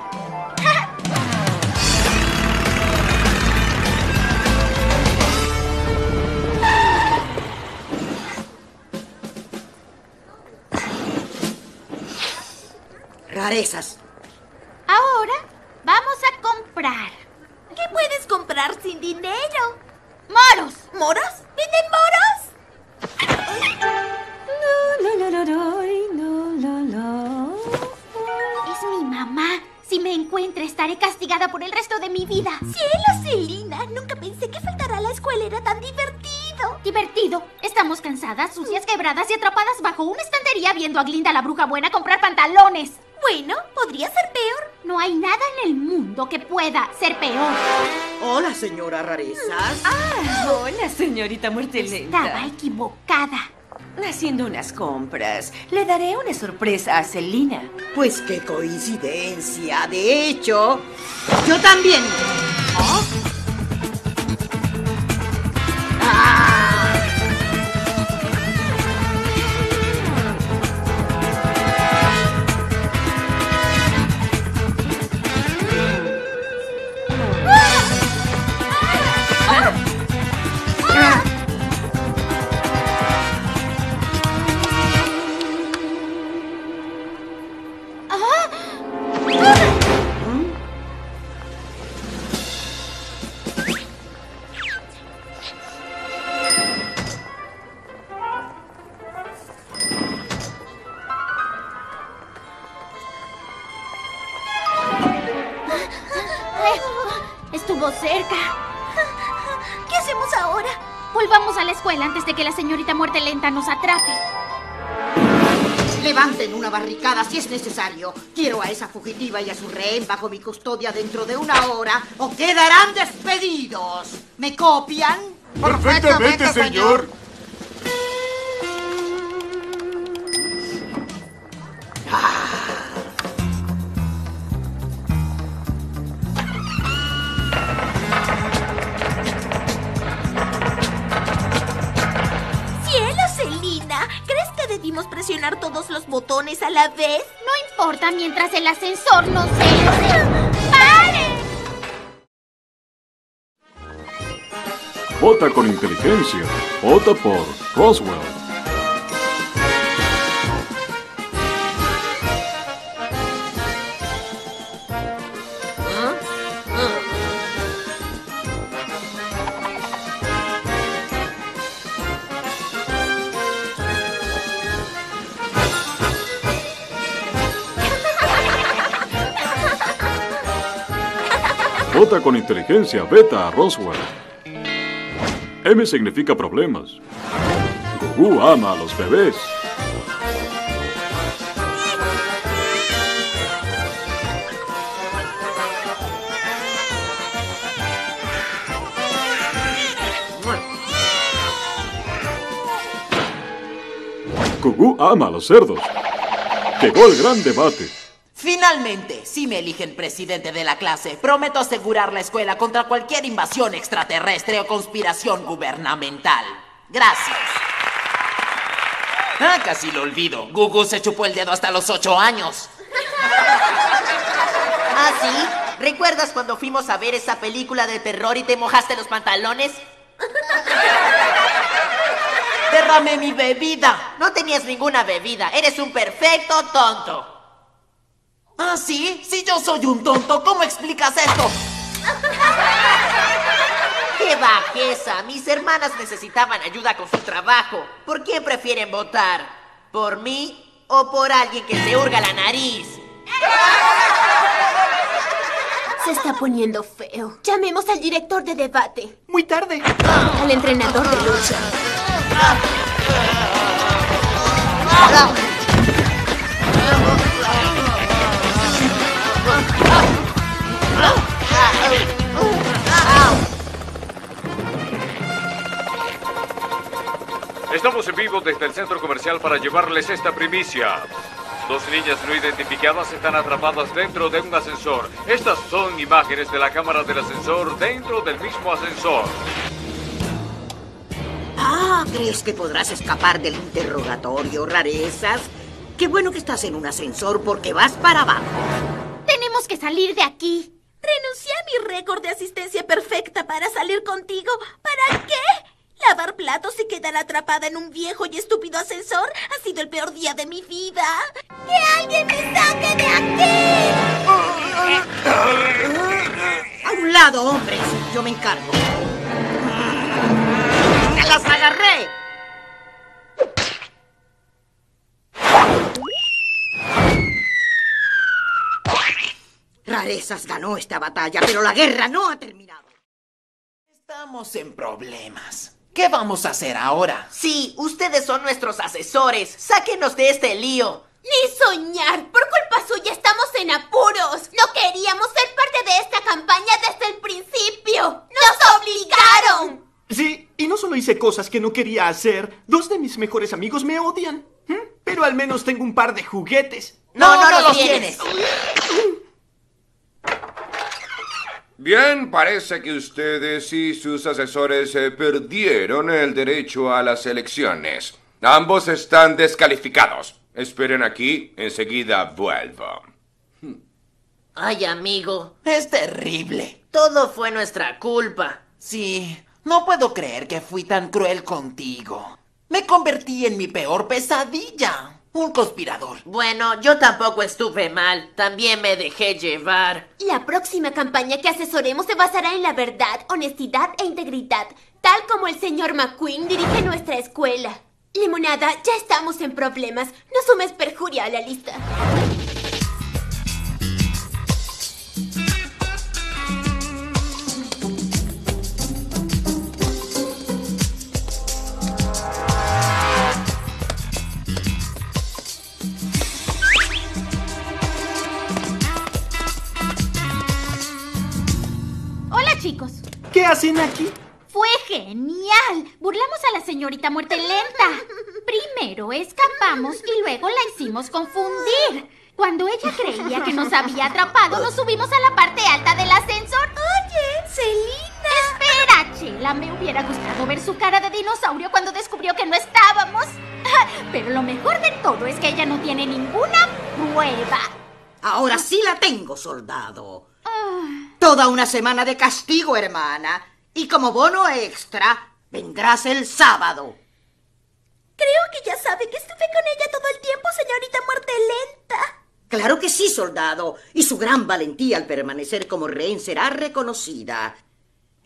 ¡Ja! Rarezas. Ahora vamos a comprar. ¿Qué puedes comprar sin dinero? ¡Moros! ¿Moros? ¿Venden moros? Es mi mamá. Si me encuentra, estaré castigada por el resto de mi vida. ¡Cielo, Selina! Nunca pensé que faltar a la escuela era tan divertido. ¿Divertido? Estamos cansadas, sucias, quebradas y atrapadas bajo una estantería viendo a Glinda la bruja buena comprar pantalones. Bueno, podría ser peor. No hay nada en el mundo que pueda ser peor. Hola, señora Rarezas. Ah, hola, señorita Muertelenta. Estaba equivocada. Haciendo unas compras. Le daré una sorpresa a Selina. Pues qué coincidencia. De hecho, yo también. ¿Oh? Estuvo cerca. ¿Qué hacemos ahora? Volvamos a la escuela antes de que la señorita Muertelenta nos atrape. Levanten una barricada si es necesario. Quiero a esa fugitiva y a su rehén bajo mi custodia dentro de 1 hora o quedarán despedidos. ¿Me copian? Perfectamente, señor. ¿Presionar todos los botones a la vez? No importa mientras el ascensor no se... ¡Pare! Vota con inteligencia. Vota por Roswell. Vota con inteligencia, beta a Roswell. M significa problemas. Gugu ama a los bebés. Gugu ama a los cerdos. Llegó el gran debate. Finalmente, si me eligen presidente de la clase, prometo asegurar la escuela contra cualquier invasión extraterrestre o conspiración gubernamental. Gracias. Ah, casi lo olvido. Gugu se chupó el dedo hasta los 8 años. ¿Ah, sí? ¿Recuerdas cuando fuimos a ver esa película de terror y te mojaste los pantalones? ¡Derramé mi bebida! No tenías ninguna bebida. Eres un perfecto tonto. ¿Ah, sí? Si yo soy un tonto, ¿cómo explicas esto? ¡Qué bajeza! Mis hermanas necesitaban ayuda con su trabajo. ¿Por quién prefieren votar? ¿Por mí o por alguien que se hurga la nariz? Se está poniendo feo. Llamemos al director de debate. Muy tarde. Al entrenador de lucha. Estamos en vivo desde el centro comercial para llevarles esta primicia. Dos niñas no identificadas están atrapadas dentro de un ascensor. Estas son imágenes de la cámara del ascensor dentro del mismo ascensor. Ah, ¿crees que podrás escapar del interrogatorio, rarezas? Qué bueno que estás en un ascensor porque vas para abajo. Tenemos que salir de aquí. Renuncié a mi récord de asistencia perfecta para salir contigo. ¿Para qué? Lavar platos y quedar atrapada en un viejo y estúpido ascensor ha sido el peor día de mi vida. ¡Que alguien me saque de aquí! ¡A un lado, hombres! Yo me encargo. ¡Te las agarré! Rarezas ganó esta batalla, pero la guerra no ha terminado. Estamos en problemas. ¿Qué vamos a hacer ahora? Sí, ustedes son nuestros asesores. ¡Sáquenos de este lío! ¡Ni soñar! ¡Por culpa suya estamos en apuros! ¡No queríamos ser parte de esta campaña desde el principio! ¡Nos obligaron! Sí, y no solo hice cosas que no quería hacer. Dos de mis mejores amigos me odian. Pero al menos tengo un par de juguetes. No los tienes. Bien, parece que ustedes y sus asesores perdieron el derecho a las elecciones. Ambos están descalificados. Esperen aquí, enseguida vuelvo. Ay, amigo. Es terrible. Todo fue nuestra culpa. Sí, no puedo creer que fui tan cruel contigo. Me convertí en mi peor pesadilla. Un conspirador. Bueno, yo tampoco estuve mal. También me dejé llevar. La próxima campaña que asesoremos se basará en la verdad, honestidad e integridad, tal como el señor McQueen dirige nuestra escuela. Limonada, ya estamos en problemas. No sumes perjuria a la lista. ¿Qué hacen aquí? ¡Fue genial! Burlamos a la señorita Muertelenta. Primero escapamos y luego la hicimos confundir. Cuando ella creía que nos había atrapado, nos subimos a la parte alta del ascensor. ¡Oye, Selina! ¡Espera, Chela! Me hubiera gustado ver su cara de dinosaurio cuando descubrió que no estábamos. Pero lo mejor de todo es que ella no tiene ninguna prueba. Ahora sí la tengo, soldado. Toda una semana de castigo, hermana. Y como bono extra, vendrás el sábado. Creo que ya sabe que estuve con ella todo el tiempo, señorita Muertelenta. Claro que sí, soldado. Y su gran valentía al permanecer como rehén será reconocida.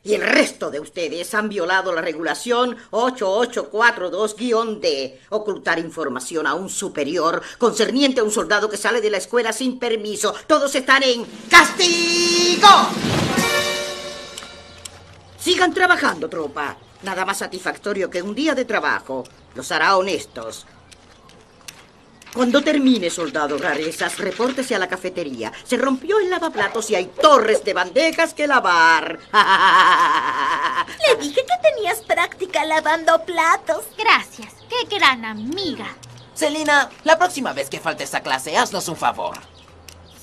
Y el resto de ustedes han violado la regulación 8842-D. Ocultar información a un superior concerniente a un soldado que sale de la escuela sin permiso. Todos están en castigo. Sigan trabajando, tropa. Nada más satisfactorio que un día de trabajo. Los hará honestos. Cuando termine, soldado Rarezas, repórtese a la cafetería. Se rompió el lavaplatos y hay torres de bandejas que lavar. Le dije que tenías práctica lavando platos. Gracias. ¡Qué gran amiga! Selina, la próxima vez que falte esta clase, haznos un favor.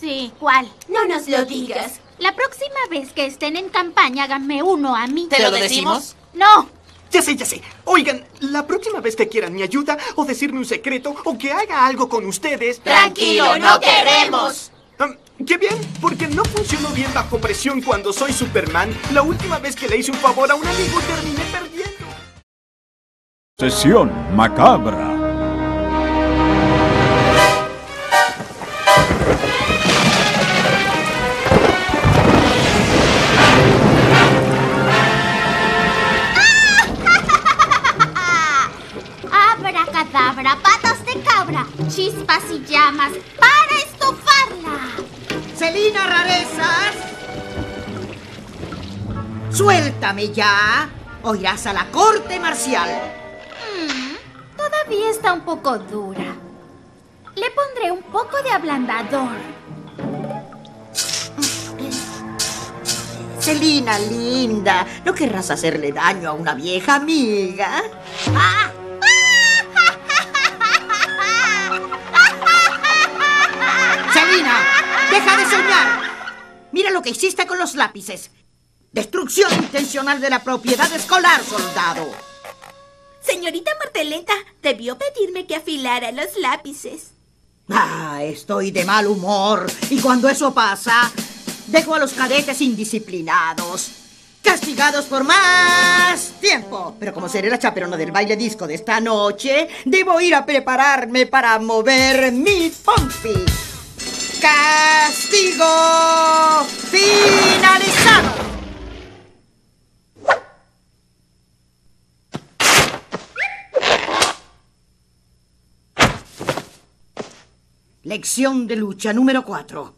Sí, ¿cuál? No nos lo digas. La próxima vez que estén en campaña, háganme uno a mí. ¿Te lo decimos? ¡No! Ya sé, ya sé. Oigan, la próxima vez que quieran mi ayuda o decirme un secreto o que haga algo con ustedes... ¡Tranquilo, no queremos! ¡Qué bien! Porque no funcionó bien bajo presión cuando soy Superman. La última vez que le hice un favor a un amigo terminé perdiendo. Sesión macabra. Abracadabra, patas de cabra, chispas y llamas para estufarla. Selina Rarezas, suéltame ya o irás a la corte marcial. Todavía está un poco dura. Le pondré un poco de ablandador. Selina linda, ¿no querrás hacerle daño a una vieja amiga? ¡Ah! ¡Deja de soñar! Mira lo que hiciste con los lápices. Destrucción intencional de la propiedad escolar, soldado. Señorita Muertelenta, debió pedirme que afilara los lápices. Ah, estoy de mal humor. Y cuando eso pasa, dejo a los cadetes indisciplinados, castigados por más tiempo. Pero como seré la chaperona del baile disco de esta noche, debo ir a prepararme para mover mi pompi. ¡Castigo finalizado! Lección de lucha número 4.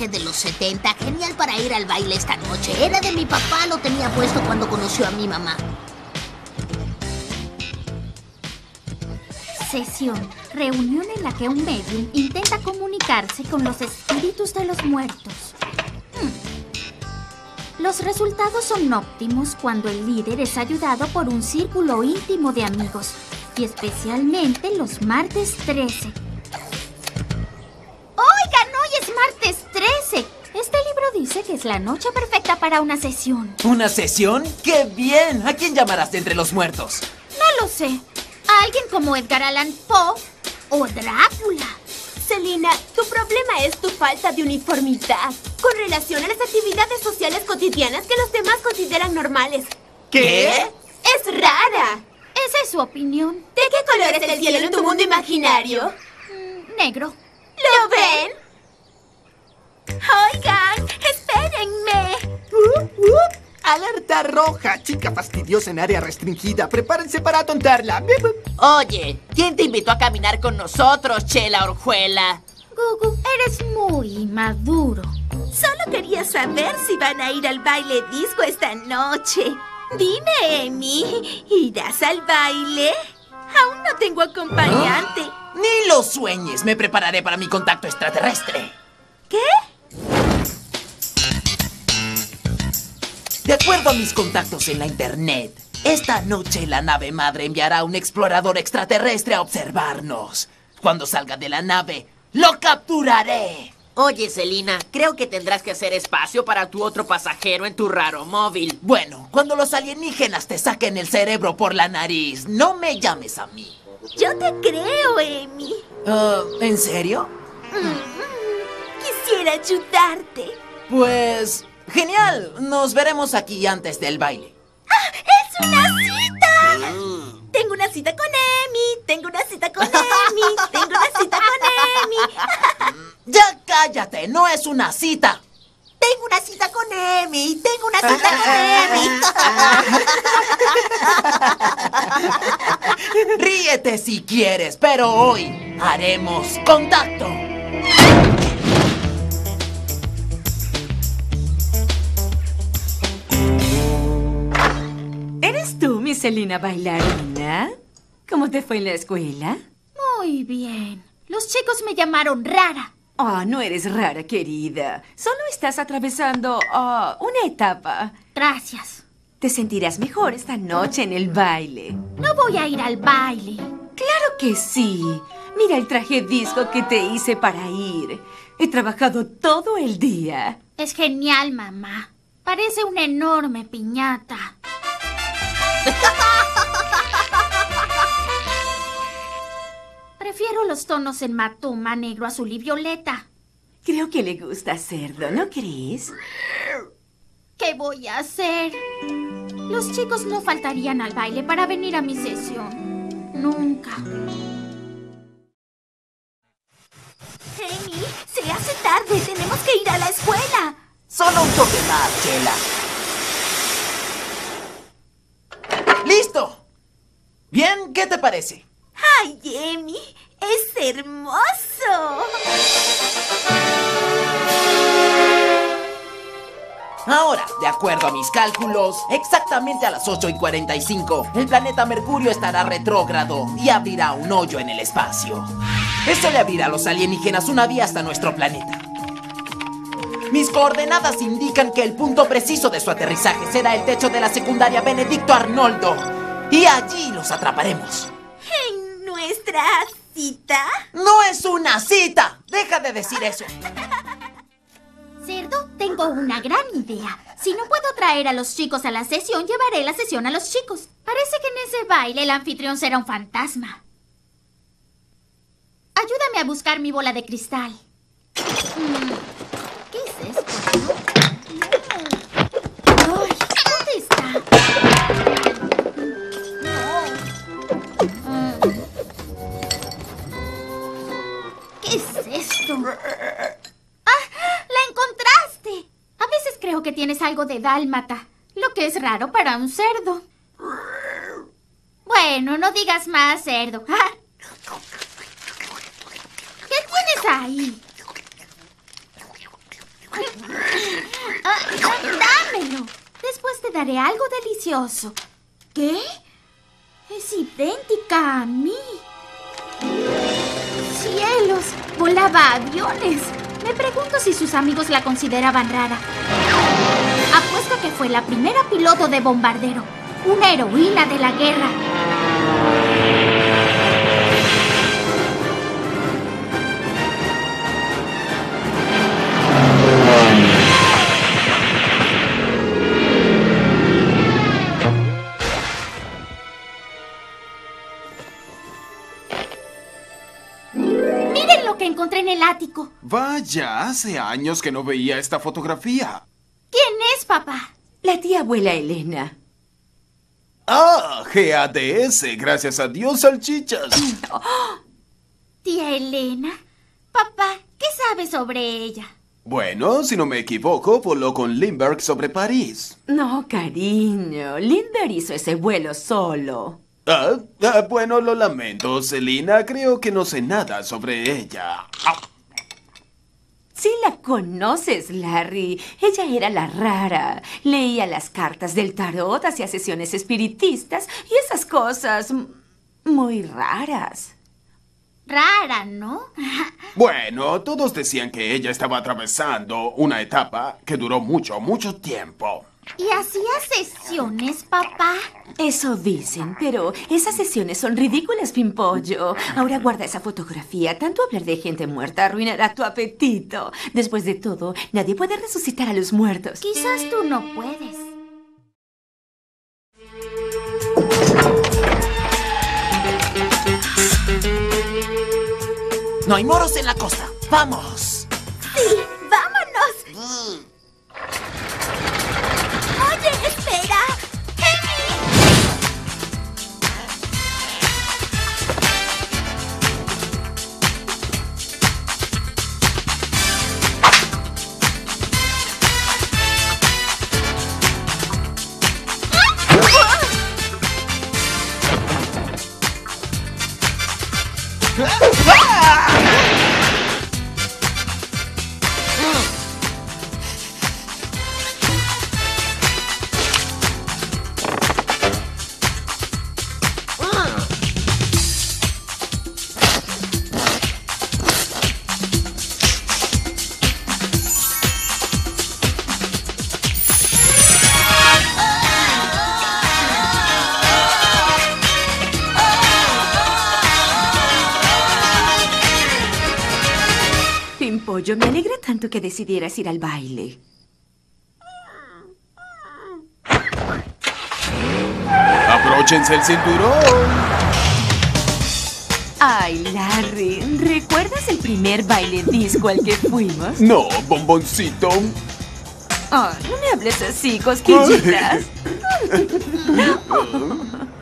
De los 70, genial para ir al baile esta noche. Era de mi papá, lo tenía puesto cuando conoció a mi mamá. Sesión, reunión en la que un medium intenta comunicarse con los espíritus de los muertos. Los resultados son óptimos cuando el líder es ayudado por un círculo íntimo de amigos, y especialmente los martes 13. Este libro dice que es la noche perfecta para una sesión. ¿Una sesión? ¡Qué bien! ¿A quién llamarás de entre los muertos? No lo sé. A alguien como Edgar Allan Poe o Drácula. Selina, tu problema es tu falta de uniformidad con relación a las actividades sociales cotidianas que los demás consideran normales. ¿Qué? ¡Es rara! Esa es su opinión. ¿De qué color es el cielo en tu mundo imaginario? Negro. ¿Lo ven? ¡Oigan! ¡Espérenme! ¡Alerta roja! Chica fastidiosa en área restringida. Prepárense para atontarla. Oye, ¿quién te invitó a caminar con nosotros, Chela Orjuela? Gugu, eres muy inmaduro. Solo quería saber si van a ir al baile disco esta noche. Dime, Emi, ¿irás al baile? Aún no tengo acompañante. Ni lo sueñes. Me prepararé para mi contacto extraterrestre. ¿Qué? De acuerdo a mis contactos en la internet, esta noche la nave madre enviará a un explorador extraterrestre a observarnos. Cuando salga de la nave, ¡lo capturaré! Oye, Selina, creo que tendrás que hacer espacio para tu otro pasajero en tu raro móvil. Bueno, cuando los alienígenas te saquen el cerebro por la nariz, no me llames a mí. Yo te creo, Emi. ¿En serio? Quisiera ayudarte. Pues... ¡genial! Nos veremos aquí antes del baile. ¡Ah! ¡Es una cita! Tengo una cita con Emi. Tengo una cita con Emi. Tengo una cita con Emi. ¡Ya cállate! ¡No es una cita! Tengo una cita con Emi. Tengo una cita con Emi. Ríete si quieres, pero hoy haremos contacto. ¿Eres tú, mi Selina bailarina? ¿Cómo te fue en la escuela? Muy bien. Los chicos me llamaron rara. Oh, no eres rara, querida. Solo estás atravesando una etapa. Gracias. Te sentirás mejor esta noche en el baile. No voy a ir al baile. ¡Claro que sí! Mira el traje disco que te hice para ir. He trabajado todo el día. Es genial, mamá. Parece una enorme piñata. Prefiero los tonos en matoma, negro, azul y violeta. Creo que le gusta cerdo, ¿no crees? ¿Qué voy a hacer? Los chicos no faltarían al baile para venir a mi sesión. Nunca. Jamie, se hace tarde. Tenemos que ir a la escuela. Solo un toque más, Chela. ¡Listo! Bien, ¿qué te parece? ¡Ay, Jamie! ¡Es hermoso! Ahora, de acuerdo a mis cálculos, exactamente a las 8:45, el planeta Mercurio estará retrógrado y abrirá un hoyo en el espacio. Esto le abrirá a los alienígenas una vía hasta nuestro planeta. Mis coordenadas indican que el punto preciso de su aterrizaje será el techo de la secundaria Benedicto Arnoldo. Y allí los atraparemos. ¿En nuestra cita? ¡No es una cita! ¡Deja de decir eso! Cerdo, tengo una gran idea. Si no puedo traer a los chicos a la sesión, llevaré la sesión a los chicos. Parece que en ese baile el anfitrión será un fantasma. Ayúdame a buscar mi bola de cristal. ¿Qué es esto? Ay, ¿dónde está? ¿Qué es esto? ¡Encontraste! A veces creo que tienes algo de dálmata, lo que es raro para un cerdo. Bueno, no digas más, cerdo. ¿Qué tienes ahí? ¡Dámelo! Después te daré algo delicioso. ¿Qué? Es idéntica a mí. ¡Cielos! ¡Volaba aviones! Me pregunto si sus amigos la consideraban rara. Apuesto que fue la primera piloto de bombardero. Una heroína de la guerra. Encontré en el ático. Vaya, hace años que no veía esta fotografía. ¿Quién es, papá? La tía abuela Elena. Ah, GADS, gracias a Dios, salchichas. Oh, tía Elena, papá, ¿qué sabes sobre ella? Bueno, si no me equivoco, voló con Lindbergh sobre París. No, cariño, Lindbergh hizo ese vuelo solo. Bueno, lo lamento, Selina. Creo que no sé nada sobre ella. Sí la conoces, Larry. Ella era la rara. Leía las cartas del tarot, hacía sesiones espiritistas y esas cosas muy raras. Rara, ¿no? Bueno, todos decían que ella estaba atravesando una etapa que duró mucho, mucho tiempo. ¿Y hacía sesiones, papá? Eso dicen, pero esas sesiones son ridículas, Pimpollo. Ahora guarda esa fotografía. Tanto hablar de gente muerta arruinará tu apetito. Después de todo, nadie puede resucitar a los muertos. Quizás tú no puedes. No hay moros en la costa. ¡Vamos! ¡Sí! ¡Vámonos! ¡Espera! ¡Henry! Jojo, me alegra tanto que decidieras ir al baile. ¡Abróchense el cinturón! Ay, Larry, ¿recuerdas el primer baile disco al que fuimos? No, bomboncito. Oh, no me hables así, cosquillitas.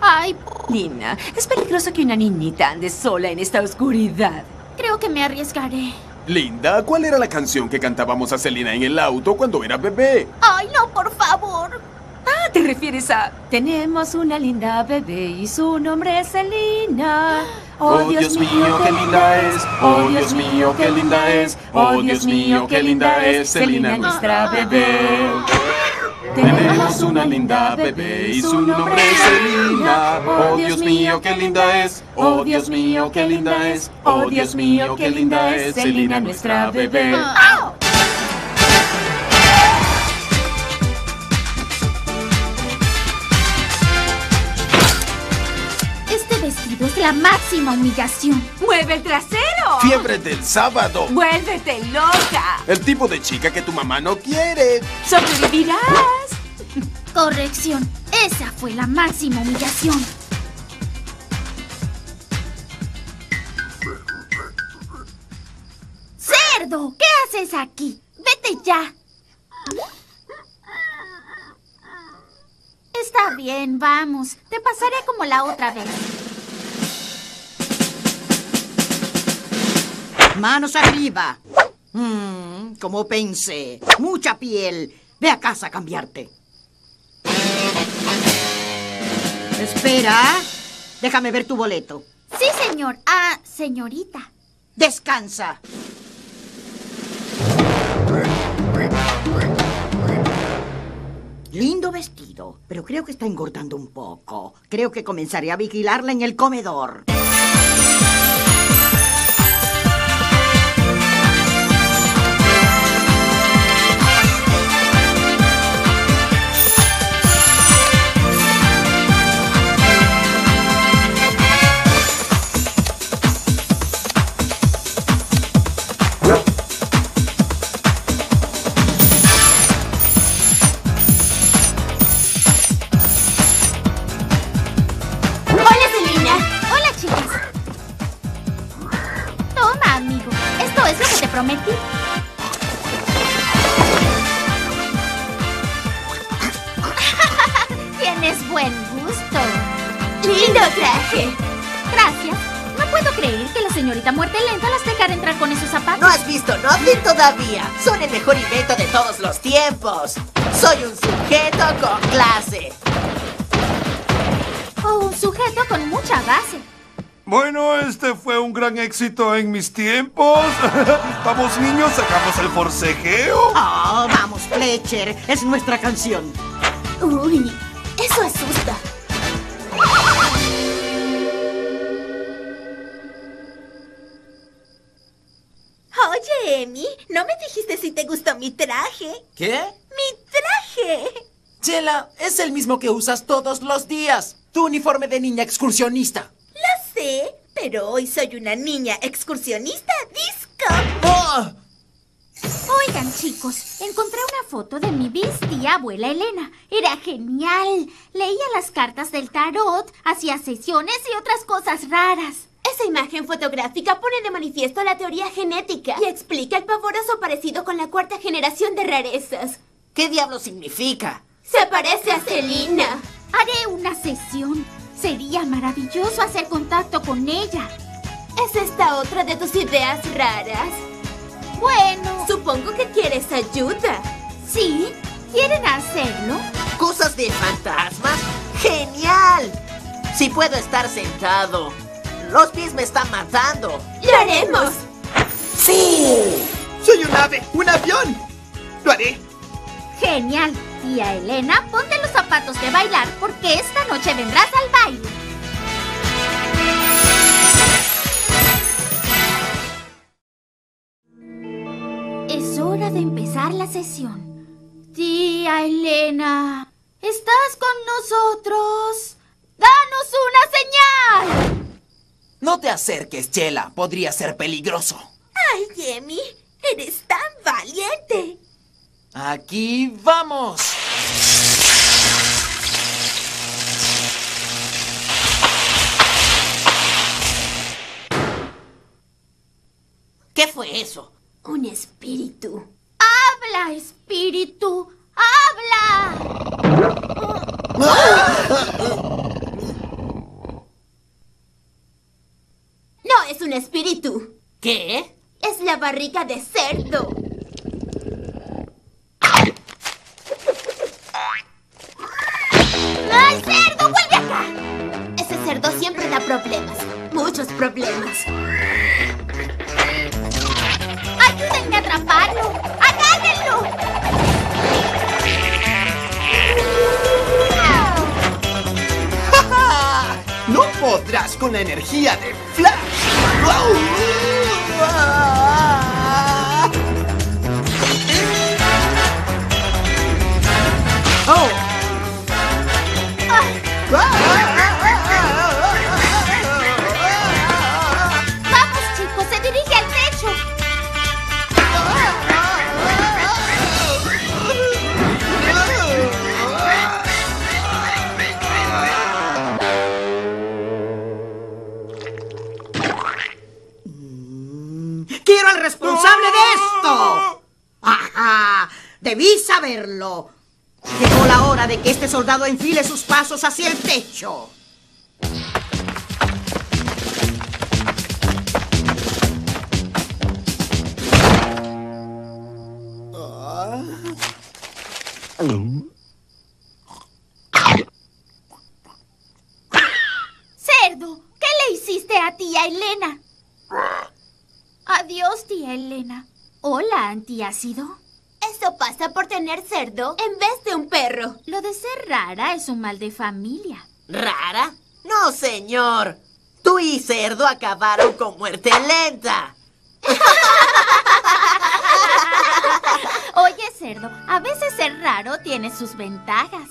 Ay, Nina, es peligroso que una niñita ande sola en esta oscuridad. Creo que me arriesgaré. Linda, ¿cuál era la canción que cantábamos a Selina en el auto cuando era bebé? Ay, no, por favor. Ah, ¿te refieres a...? Tenemos una linda bebé y su nombre es Selina. Oh, Dios mío, qué linda es. Oh, Dios mío, qué linda es. Oh, Dios mío, qué linda es. Selina, nuestra bebé. Tenemos una linda bebé y su nombre es Selina. Oh, Dios mío, qué linda es. Oh, Dios mío, qué linda es. Oh, Dios mío, qué linda es. Selina, nuestra bebé. Es la máxima humillación. ¡Mueve el trasero! ¡Fiebre del sábado! ¡Vuélvete loca! El tipo de chica que tu mamá no quiere. ¡Sobrevivirás! Corrección, esa fue la máxima humillación. ¡Cerdo! ¿Qué haces aquí? ¡Vete ya! Está bien, vamos. Te pasaré como la otra vez. Manos arriba. Como pensé. Mucha piel. Ve a casa a cambiarte. Espera. Déjame ver tu boleto. Sí, señor. Ah, señorita. Descansa. Lindo vestido, pero creo que está engordando un poco. Creo que comenzaré a vigilarla en el comedor. Prometí. Tienes buen gusto. Lindo traje. Gracias. No puedo creer que la señorita Muertelenta las dejara entrar con esos zapatos. ¿No has visto Nothing todavía? Son el mejor invento de todos los tiempos. Soy un sujeto con clase. O un sujeto con mucha base. Bueno, este fue un gran éxito en mis tiempos. Vamos, niños, sacamos el forcejeo. Oh, vamos, Fletcher. Es nuestra canción. Uy, eso asusta. Oye, Emi, ¿no me dijiste si te gustó mi traje? ¿Qué? ¡Mi traje! Chela, es el mismo que usas todos los días. Tu uniforme de niña excursionista. Lo sé, pero hoy soy una niña excursionista disco. ¡Oh! Oigan, chicos, encontré una foto de mi bis tía abuela Elena. Era genial. Leía las cartas del tarot, hacía sesiones y otras cosas raras. Esa imagen fotográfica pone de manifiesto la teoría genética y explica el pavoroso parecido con la cuarta generación de rarezas. ¿Qué diablo significa? Se parece a Selina. Haré una sesión. Sería maravilloso hacer contacto con ella. ¿Es esta otra de tus ideas raras? Bueno... Supongo que quieres ayuda. ¿Sí? ¿Quieren hacerlo? ¿Cosas de fantasmas? ¡Genial! Si puedo estar sentado. Los pies me están matando. ¡Lo haremos! ¡Sí! ¡Soy un ave! ¡Un avión! ¡Lo haré! ¡Genial! Tía Elena, ponte los zapatos de bailar porque esta noche vendrás al baile. Es hora de empezar la sesión. Tía Elena, ¿estás con nosotros? ¡Danos una señal! No te acerques, Chela. Podría ser peligroso. Ay, Emi, ¡Eres tan valiente! ¡Aquí vamos! ¿Qué fue eso? Un espíritu. ¡Habla, espíritu! ¡Habla! No es un espíritu. ¿Qué? Es la barriga de cerdo. ¡Ay, cerdo! ¡Vuelve acá! Ese cerdo siempre da problemas. Muchos problemas. ¡Ayúdenme a atraparlo! ¡Agárrenlo! ¡No podrás con la energía de Flash! ¡Oh! ¡Vamos, chicos! ¡Se dirige al techo! ¡Quiero al responsable de esto! ¡Ajá! ¡Debí saberlo! Llegó la hora de que este soldado enfile sus pasos hacia el techo. Cerdo, ¿qué le hiciste a tía Elena? Adiós, tía Elena. Hola, antiácido. Eso pasa por tener cerdo en vez de un perro. Lo de ser rara es un mal de familia. ¿Rara? No, señor. Tú y cerdo acabaron con Muertelenta. Oye, cerdo, a veces ser raro tiene sus ventajas.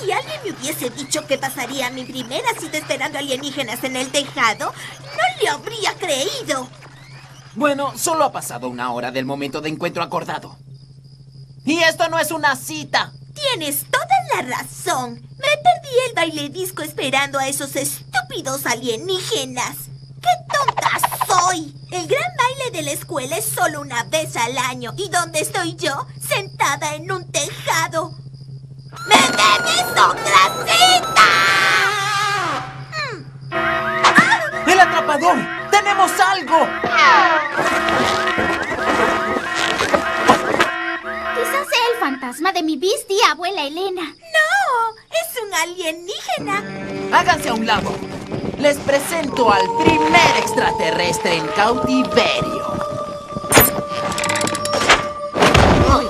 Si alguien me hubiese dicho que pasaría mi primera cita esperando alienígenas en el tejado, no le habría creído. Bueno, solo ha pasado una hora del momento de encuentro acordado. ¡Y esto no es una cita! Tienes toda la razón. Me perdí el baile disco esperando a esos estúpidos alienígenas. ¡Qué tonta soy! El gran baile de la escuela es solo una vez al año. ¿Y dónde estoy yo? Sentada en un tejado. ¡Me debes otra cita! ¡El atrapador! ¡Tenemos algo! Quizás sea el fantasma de mi bis, tía abuela Elena. ¡No! ¡Es un alienígena! Háganse a un lado. Les presento al primer extraterrestre en cautiverio. ¡Uy!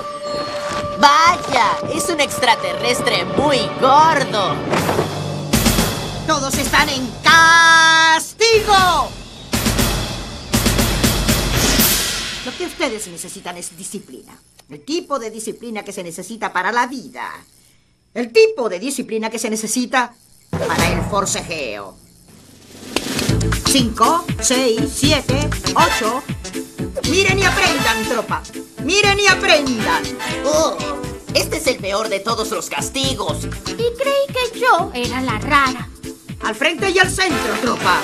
¡Vaya! ¡Es un extraterrestre muy gordo! ¡Todos están en castigo! Lo que ustedes necesitan es disciplina. El tipo de disciplina que se necesita para la vida. El tipo de disciplina que se necesita para el forcejeo. 5, 6, 7, 8. ¡Miren y aprendan, tropa! ¡Miren y aprendan! ¡Oh! Este es el peor de todos los castigos. Y creí que yo era la rara. Al frente y al centro, tropa.